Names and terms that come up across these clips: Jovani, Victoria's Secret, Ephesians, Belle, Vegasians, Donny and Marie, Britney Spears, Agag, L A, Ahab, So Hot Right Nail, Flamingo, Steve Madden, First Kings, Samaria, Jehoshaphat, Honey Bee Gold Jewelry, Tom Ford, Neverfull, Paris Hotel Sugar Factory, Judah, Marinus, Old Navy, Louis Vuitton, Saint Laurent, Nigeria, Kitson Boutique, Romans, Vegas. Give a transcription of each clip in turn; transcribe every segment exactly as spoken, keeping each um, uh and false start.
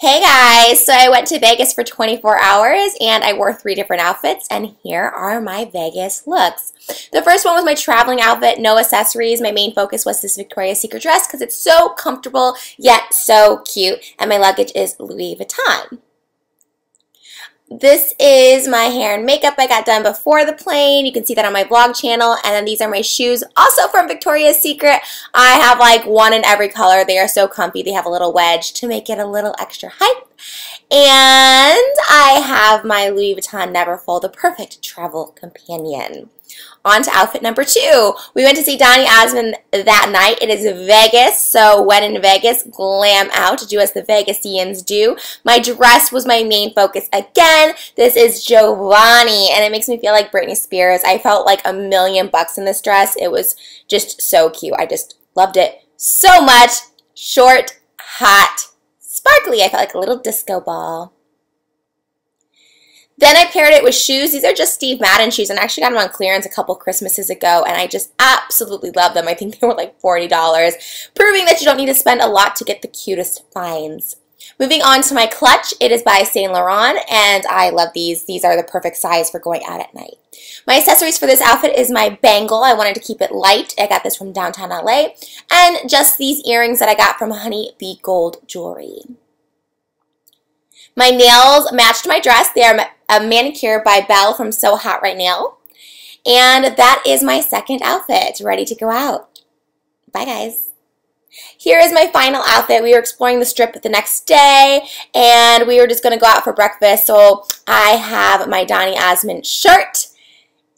Hey guys, so I went to Vegas for twenty-four hours and I wore three different outfits, and here are my Vegas looks. The first one was my traveling outfit, no accessories. My main focus was this Victoria's Secret dress because it's so comfortable yet so cute, and my luggage is Louis Vuitton. This is my hair and makeup I got done before the plane. You can see that on my vlog channel. And then these are my shoes, also from Victoria's Secret. I have like one in every color. They are so comfy. They have a little wedge to make it a little extra hype. And I have my Louis Vuitton Neverfull, the perfect travel companion. On to outfit number two. We went to see Donny Osmond that night. It is Vegas, so when in Vegas, glam out. Do as the Vegasians do. My dress was my main focus again. This is Jovani, and it makes me feel like Britney Spears. I felt like a million bucks in this dress. It was just so cute. I just loved it so much. Short, hot, sparkly. I felt like a little disco ball. Then I paired it with shoes. These are just Steve Madden shoes, and I actually got them on clearance a couple Christmases ago, and I just absolutely love them. I think they were like forty dollars, proving that you don't need to spend a lot to get the cutest finds. Moving on to my clutch, it is by Saint Laurent, and I love these. These are the perfect size for going out at night. My accessories for this outfit is my bangle. I wanted to keep it light. I got this from downtown L A, and just these earrings that I got from Honey Bee Gold Jewelry. My nails matched my dress. They are a manicure by Belle from So Hot Right Nail. And that is my second outfit, ready to go out. Bye, guys. Here is my final outfit. We were exploring the strip the next day, and we were just going to go out for breakfast. So I have my Donny Osmond shirt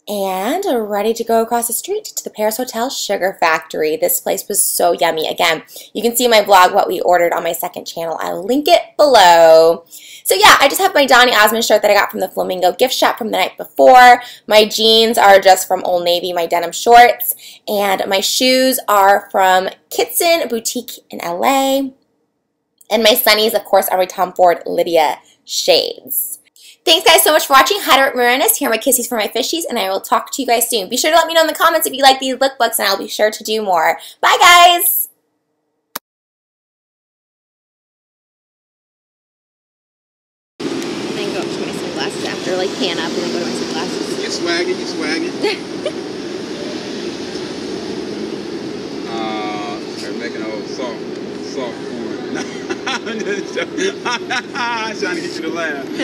and ready to go across the street to the Paris Hotel Sugar Factory. This place was so yummy. Again, you can see my vlog, what we ordered, on my second channel. I'll link it below. So yeah, I just have my Donny Osmond shirt that I got from the Flamingo gift shop from the night before. My jeans are just from Old Navy, my denim shorts. And my shoes are from Kitson Boutique in L A. And my sunnies, of course, are my Tom Ford Lydia shades. Thanks guys so much for watching. Hi to Marinus. Here are my kisses for my fishies, and I will talk to you guys soon. Be sure to let me know in the comments if you like these lookbooks, and I'll be sure to do more. Bye guys! And then go up to my sunglasses after, like, pan up and then go to my sunglasses. You're swagging, you're swagging. uh, they're making an old soft, soft porn. I'm just joking. I'm trying to get you to laugh.